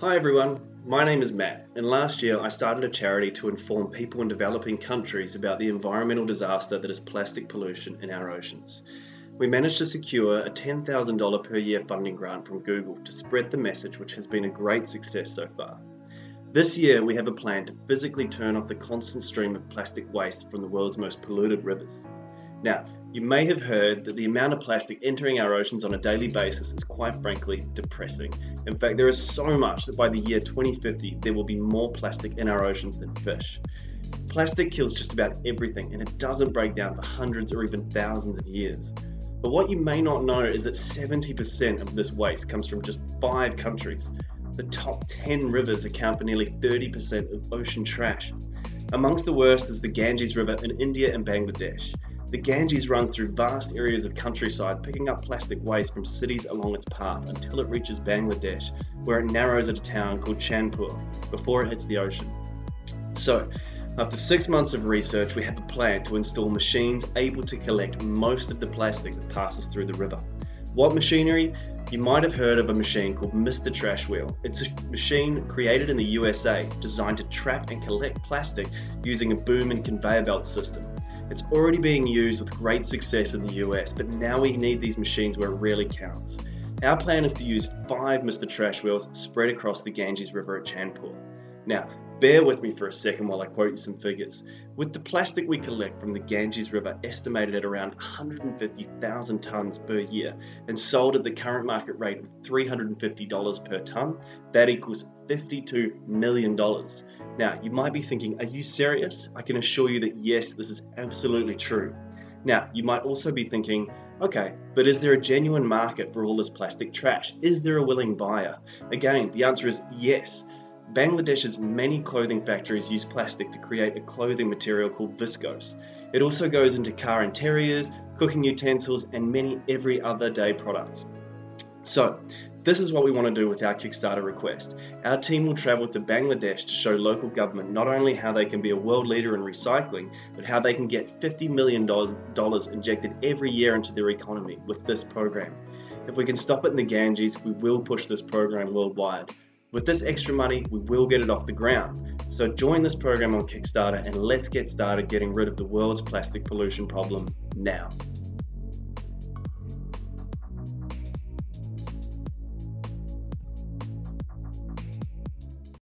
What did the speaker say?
Hi everyone, my name is Matt, and last year I started a charity to inform people in developing countries about the environmental disaster that is plastic pollution in our oceans. We managed to secure a $10,000 per year funding grant from Google to spread the message, which has been a great success so far. This year we have a plan to physically turn off the constant stream of plastic waste from the world's most polluted rivers. Now, you may have heard that the amount of plastic entering our oceans on a daily basis is quite frankly depressing. In fact, there is so much that by the year 2050, there will be more plastic in our oceans than fish. Plastic kills just about everything, and it doesn't break down for hundreds or even thousands of years. But what you may not know is that 70% of this waste comes from just 5 countries. The top 10 rivers account for nearly 30% of ocean trash. Amongst the worst is the Ganges River in India and Bangladesh. The Ganges runs through vast areas of countryside, picking up plastic waste from cities along its path until it reaches Bangladesh, where it narrows at a town called Chandpur, before it hits the ocean. So, after 6 months of research, we have a plan to install machines able to collect most of the plastic that passes through the river. What machinery? You might have heard of a machine called Mr. Trash Wheel. It's a machine created in the USA, designed to trap and collect plastic using a boom and conveyor belt system. It's already being used with great success in the US, but now we need these machines where it really counts. Our plan is to use 5 Mr. Trash Wheels spread across the Ganges River at Chandpur. Now, bear with me for a second while I quote you some figures. With the plastic we collect from the Ganges River estimated at around 150,000 tonnes per year and sold at the current market rate of $350 per tonne, that equals $52 million. Now, you might be thinking, are you serious? I can assure you that yes, this is absolutely true. Now, you might also be thinking, okay, but is there a genuine market for all this plastic trash? Is there a willing buyer? Again, the answer is yes. Bangladesh's many clothing factories use plastic to create a clothing material called viscose. It also goes into car interiors, cooking utensils, and many every other day products. So, this is what we want to do with our Kickstarter request. Our team will travel to Bangladesh to show local government not only how they can be a world leader in recycling, but how they can get $50 million injected every year into their economy with this program. If we can stop it in the Ganges, we will push this program worldwide. With this extra money, we will get it off the ground. So join this program on Kickstarter and let's get started getting rid of the world's plastic pollution problem now.